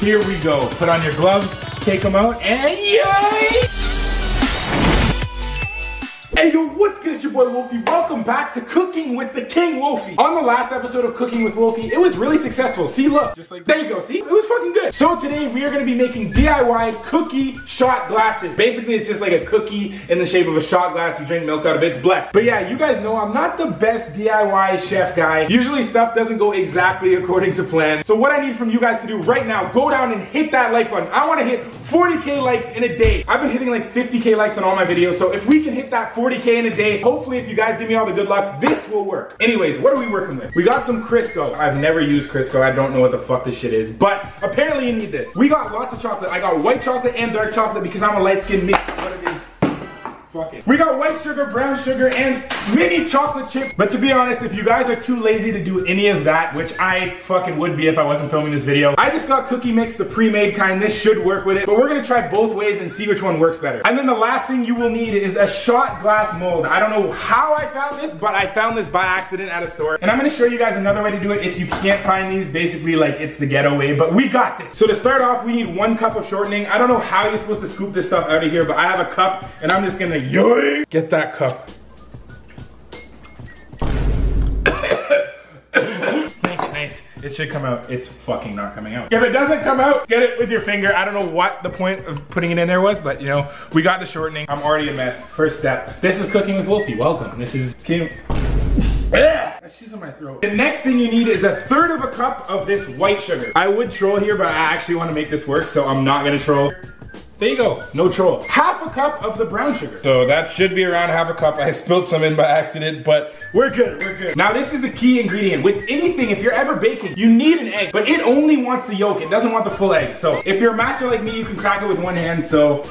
Here we go. Put on your gloves, take them out, and yay! Hey yo, what's good? It's your boy Wolfie. Welcome back to Cooking with the King Wolfie. On the last episode of Cooking with Wolfie, it was really successful. See, look, just like there you go. See, it was fucking good. So today we are gonna be making DIY cookie shot glasses. Basically, it's just like a cookie in the shape of a shot glass. You drink milk out of it, it's blessed. But yeah, you guys know I'm not the best DIY chef guy. Usually stuff doesn't go exactly according to plan. So what I need from you guys to do right now, go down and hit that like button. I wanna hit 40K likes in a day. I've been hitting like 50K likes on all my videos. So if we can hit that 40K in a day, hopefully if you guys give me all the good luck, this will work. Anyways, what are we working with? We got some Crisco. I've never used Crisco. I don't know what the fuck this shit is, but apparently you need this. We got lots of chocolate. I got white chocolate and dark chocolate because I'm a light-skinned mix. What it is. Fuck it. We got white sugar, brown sugar, and mini chocolate chips. But to be honest, if you guys are too lazy to do any of that, which I fucking would be if I wasn't filming this video, I just got cookie mix, the pre-made kind. This should work with it, but we're gonna try both ways and see which one works better. And then the last thing you will need is a shot glass mold. I don't know how I found this, but I found this by accident at a store. And I'm gonna show you guys another way to do it if you can't find these. Basically, like, it's the ghetto way, but we got this. So to start off, we need 1 cup of shortening. I don't know how you're supposed to scoop this stuff out of here, but I have a cup, and I'm just gonna get that cup. Let's make it nice. It should come out. It's fucking not coming out. If it doesn't come out, get it with your finger. I don't know what the point of putting it in there was, but you know, we got the shortening. I'm already a mess. First step. This is Cooking with Wolfie. Welcome. This is Kim. She's in my throat. The next thing you need is 1/3 cup of this white sugar. I would troll here, but I actually want to make this work, so I'm not gonna troll. There you go, no troll. 1/2 cup of the brown sugar. So that should be around 1/2 cup. I spilled some in by accident, but we're good, we're good. Now this is the key ingredient. With anything, if you're ever baking, you need an egg, but it only wants the yolk. It doesn't want the full egg. So if you're a master like me, you can crack it with 1 hand, so.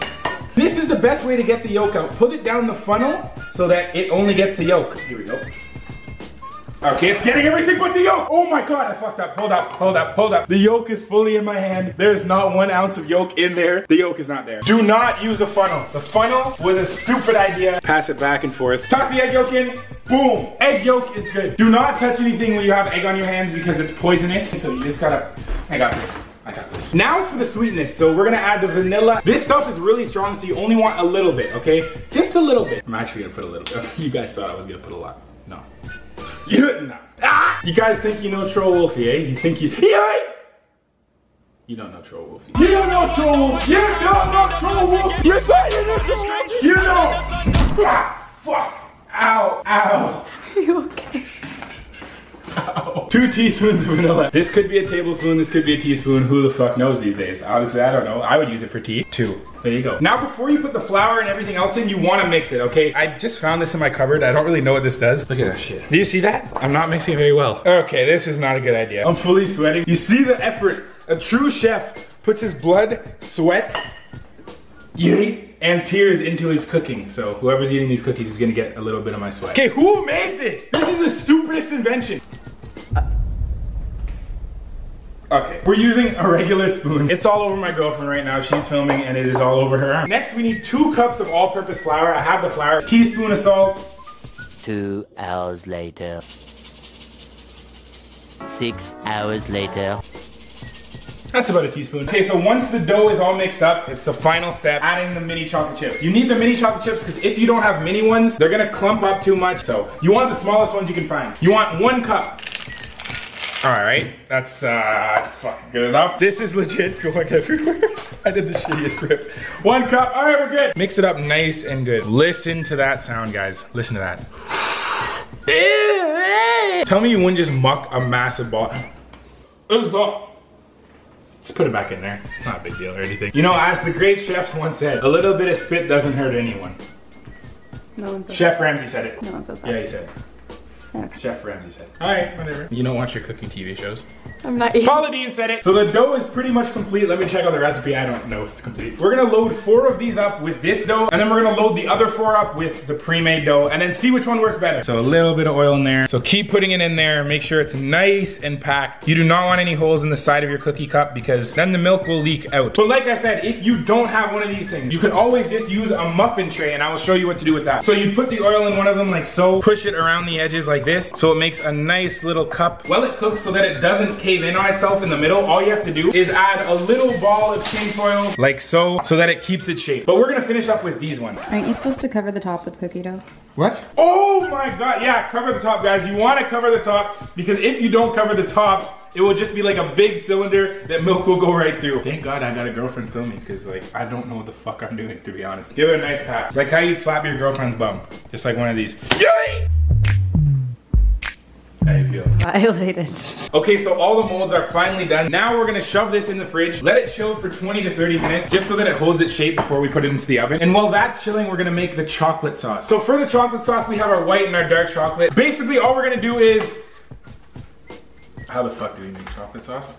This is the best way to get the yolk out. Put it down the funnel so that it only gets the yolk. Here we go. Okay, it's getting everything but the yolk. Oh my God, I fucked up. Hold up, hold up, hold up. The yolk is fully in my hand. There is not 1 ounce of yolk in there. The yolk is not there. Do not use a funnel. The funnel was a stupid idea. Pass it back and forth. Toss the egg yolk in. Boom. Egg yolk is good. Do not touch anything when you have egg on your hands because it's poisonous. So you just gotta, I got this. I got this. Now for the sweetness. So we're gonna add the vanilla. This stuff is really strong, so you only want a little bit, okay? Just a little bit. I'm actually gonna put a little bit. You guys thought I was gonna put a lot. No. You, no. Ah! You guys think you know Troll Wolfie, eh? You think you... Yeah! You don't know Troll Wolfie. You don't know Troll Wolfie! You don't know Troll Wolfie! You're smart! You know Troll Wolfie! You know! Ah, fuck! Ow! Ow! Are you okay? Ow. 2 teaspoons of vanilla. This could be a tablespoon, this could be a teaspoon. Who the fuck knows these days? Honestly, I don't know. I would use it for tea. 2. There you go. Now before you put the flour and everything else in, you want to mix it, okay? I just found this in my cupboard. I don't really know what this does. Look at that shit. Do you see that? I'm not mixing it very well. Okay, this is not a good idea. I'm fully sweating. You see the effort. A true chef puts his blood, sweat, and tears into his cooking. So whoever's eating these cookies is gonna get a little bit of my sweat. Okay, who made this? This is the stupidest invention. Okay, we're using a regular spoon. It's all over my girlfriend right now. She's filming and it is all over her arm. Next, we need 2 cups of all-purpose flour. I have the flour. A teaspoon of salt. 2 hours later. 6 hours later. That's about a teaspoon. Okay, so once the dough is all mixed up, it's the final step, adding the mini chocolate chips. You need the mini chocolate chips because if you don't have mini ones, they're gonna clump up too much. So you want the smallest ones you can find. You want 1 cup. All right, that's fucking good enough. This is legit going everywhere. I did the shittiest rip. 1 cup, all right, we're good. Mix it up nice and good. Listen to that sound, guys. Listen to that. Tell me you wouldn't just muck a massive ball. Just put it back in there. It's not a big deal or anything. You know, as the great chefs once said, a little bit of spit doesn't hurt anyone. No one said Chef Ramsay said it. No one said that. Yeah, he said it. Okay. Chef Ramsay said. Alright, whatever. You don't watch your cooking TV shows. I'm not eating. Paula Deen said it. So the dough is pretty much complete. Let me check out the recipe. I don't know if it's complete. We're gonna load 4 of these up with this dough, and then we're gonna load the other 4 up with the pre-made dough, and then see which one works better. So a little bit of oil in there. So keep putting it in there. Make sure it's nice and packed. You do not want any holes in the side of your cookie cup because then the milk will leak out. But like I said, if you don't have one of these things, you can always just use a muffin tray, and I will show you what to do with that. So you put the oil in one of them like so. Push it around the edges like like this, so it makes a nice little cup. While it cooks, so that it doesn't cave in on itself in the middle, all you have to do is add a little ball of tinfoil, like so, so that it keeps its shape. But we're gonna finish up with these ones. Aren't you supposed to cover the top with cookie dough? What? Oh my god, yeah, cover the top, guys. You wanna cover the top, because if you don't cover the top, it will just be like a big cylinder that milk will go right through. Thank God I got a girlfriend filming, because like, I don't know what the fuck I'm doing, to be honest. Give it a nice pat. Like how you'd slap your girlfriend's bum. Just like one of these. Yay! How you feel? Violated. Okay, so all the molds are finally done. Now we're gonna shove this in the fridge, let it chill for 20 to 30 minutes, just so that it holds its shape before we put it into the oven. And while that's chilling, we're gonna make the chocolate sauce. So for the chocolate sauce, we have our white and our dark chocolate. Basically, all we're gonna do is... How the fuck do we make chocolate sauce?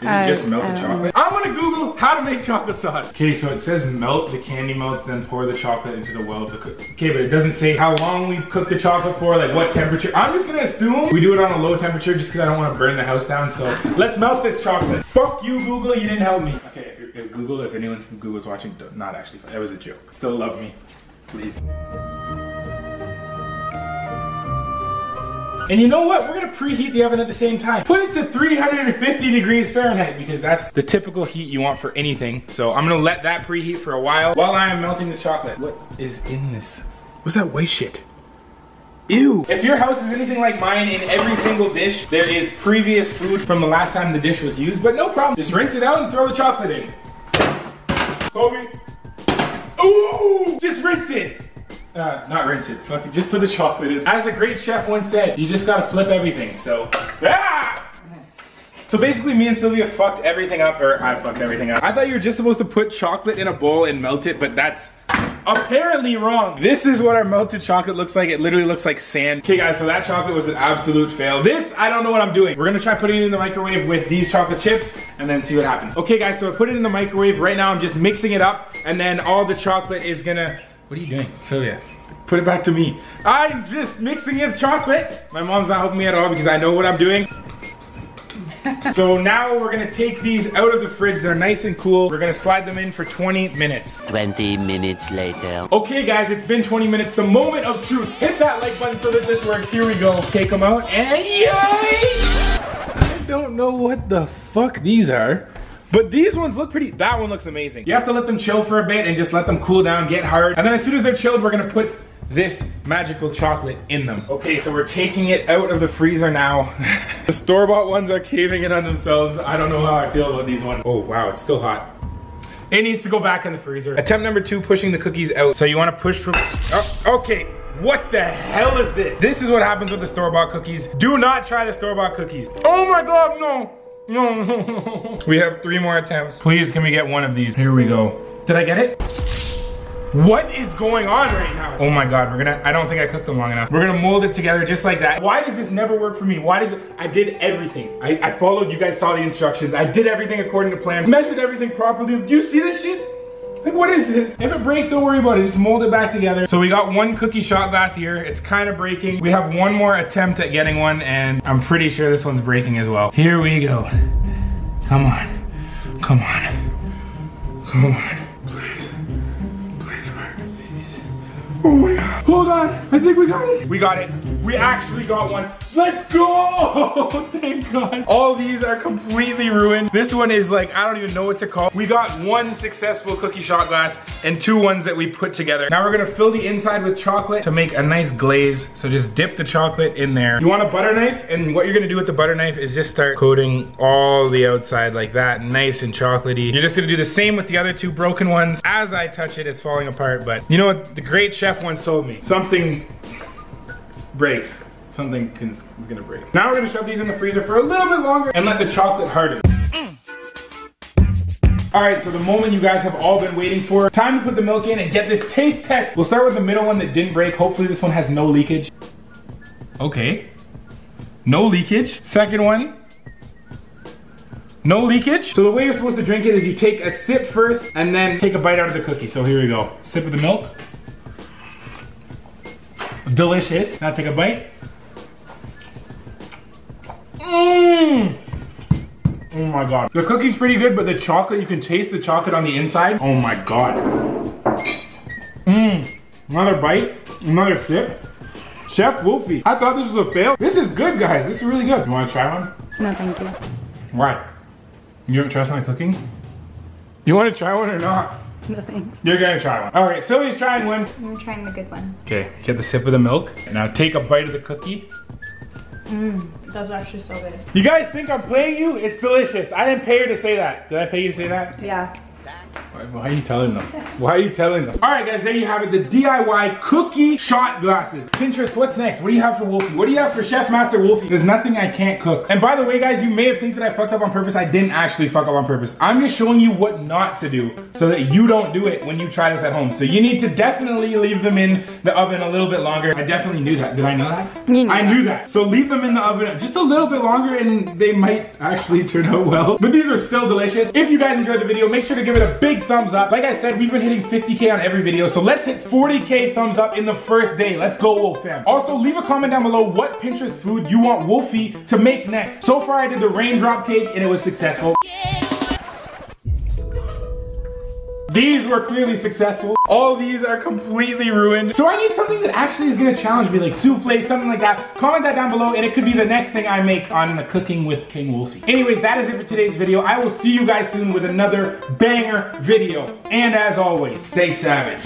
Is it just melted chocolate? I'm gonna Google how to make chocolate sauce. Okay, so it says melt the candy melts, then pour the chocolate into the well to cook. Okay, but it doesn't say how long we cook the chocolate for, like what temperature. I'm just gonna assume we do it on a low temperature just because I don't want to burn the house down, so let's melt this chocolate. Fuck you, Google, you didn't help me. Okay, if Google, if anyone from Google's watching, not actually, that was a joke. Still love me, please. And you know what? We're gonna preheat the oven at the same time. Put it to 350 degrees Fahrenheit because that's the typical heat you want for anything. So I'm gonna let that preheat for a while I am melting this chocolate. What is in this? What's that white shit? Ew. If your house is anything like mine, in every single dish, there is previous food from the last time the dish was used, but no problem. Just rinse it out and throw the chocolate in. Kobe. Ooh! Just rinse it. Not rinse it, fucking just put the chocolate in. As a great chef once said, you just gotta flip everything, so. Ah! So basically me and Sylvia fucked everything up, or I fucked everything up. I thought you were just supposed to put chocolate in a bowl and melt it, but that's apparently wrong. This is what our melted chocolate looks like. It literally looks like sand. Okay guys, so that chocolate was an absolute fail. This, I don't know what I'm doing. We're gonna try putting it in the microwave with these chocolate chips and then see what happens. Okay guys, so I put it in the microwave. Right now I'm just mixing it up and then all the chocolate is gonna... What are you doing? Sylvia, put it back to me. I'm just mixing his chocolate. My mom's not helping me at all because I know what I'm doing. So now we're gonna take these out of the fridge. They're nice and cool. We're gonna slide them in for 20 minutes. 20 minutes later. Okay guys, it's been 20 minutes. The moment of truth. Hit that like button so that this works. Here we go. Take them out and yay! I don't know what the fuck these are. But these ones look pretty, that one looks amazing. You have to let them chill for a bit and just let them cool down, get hard. And then as soon as they're chilled, we're gonna put this magical chocolate in them. Okay, so we're taking it out of the freezer now. The store-bought ones are caving in on themselves. I don't know how I feel about these ones. Oh wow, it's still hot. It needs to go back in the freezer. Attempt number two, pushing the cookies out. So you wanna push from, oh, okay. What the hell is this? This is what happens with the store-bought cookies. Do not try the store-bought cookies. Oh my God, no. No, no, no. We have 3 more attempts. Please, can we get one of these? Here we go. Did I get it? What is going on right now? Oh my God, I don't think I cooked them long enough. We're gonna mold it together just like that. Why does this never work for me? Why does it, I did everything. I followed, you guys saw the instructions. I did everything according to plan. Measured everything properly. Do you see this shit? Like, what is this? If it breaks, don't worry about it. Just mold it back together. So we got one cookie shot glass here. It's kind of breaking. We have one more attempt at getting one, and I'm pretty sure this one's breaking as well. Here we go. Come on. Come on. Come on. Please. Please work. Please. Oh my God. Hold on. I think we got it. We got it. We actually got one. Let's go! Thank God. All these are completely ruined. This one is like, I don't even know what to call. We got one successful cookie shot glass and 2 ones that we put together. Now we're gonna fill the inside with chocolate to make a nice glaze. So just dip the chocolate in there. You want a butter knife, and what you're gonna do with the butter knife is just start coating all the outside like that, nice and chocolatey. You're just gonna do the same with the other 2 broken ones. As I touch it, it's falling apart, but you know what? The great chef once told me, something breaks, something is gonna break. Now we're gonna shove these in the freezer for a little bit longer and let the chocolate harden. All right, so the moment you guys have all been waiting for, time to put the milk in and get this taste test. We'll start with the middle one that didn't break. Hopefully this one has no leakage. Okay, no leakage. Second one, no leakage. So the way you're supposed to drink it is you take a sip first and then take a bite out of the cookie. So here we go, sip of the milk. Delicious. Now take a bite. Mmm! Oh my God. The cookie's pretty good, but the chocolate, you can taste the chocolate on the inside. Oh my God. Mmm. Another bite. Another sip. Chef Wolfie. I thought this was a fail. This is good, guys. This is really good. You want to try one? No, thank you. Why? You ever try something cooking? You want to try one or not? No, thanks. You're gonna try one. All right, Sylvia's trying one. I'm trying the good one. Okay, get the sip of the milk. Now take a bite of the cookie. Mmm, that's actually so good. You guys think I'm playing you? It's delicious. I didn't pay her to say that. Did I pay you to say that? Yeah. Why are you telling them? Why are you telling them? All right, guys, there you have it. The DIY cookie shot glasses. Pinterest, what's next? What do you have for Wolfie? What do you have for Chef Master Wolfie? There's nothing I can't cook. And by the way, guys, you may have think that I fucked up on purpose. I didn't actually fuck up on purpose. I'm just showing you what not to do so that you don't do it when you try this at home. So you need to definitely leave them in the oven a little bit longer. I definitely knew that. Did I know that? You knew I knew that. So leave them in the oven just a little bit longer and they might actually turn out well. But these are still delicious. If you guys enjoyed the video, make sure to give it a big thumbs up. Like I said, we've been hitting 50K on every video, so let's hit 40K thumbs up in the first day. Let's go, Wolf fam. Also, leave a comment down below what Pinterest food you want Wolfie to make next. So far, I did the raindrop cake and it was successful. These were clearly successful. All these are completely ruined. So I need something that actually is gonna challenge me, like souffle, something like that. Comment that down below and it could be the next thing I make on the Cooking with King Wolfie. Anyways, that is it for today's video. I will see you guys soon with another banger video. And as always, stay savage.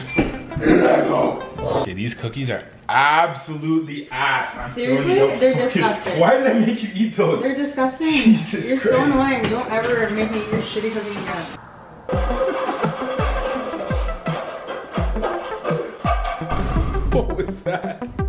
Here I go. Okay, these cookies are absolutely ass. Seriously? They're disgusting. Why did I make you eat those? They're disgusting. Jesus Christ. You're so annoying. Don't ever make me eat your shitty cookies again. What was that?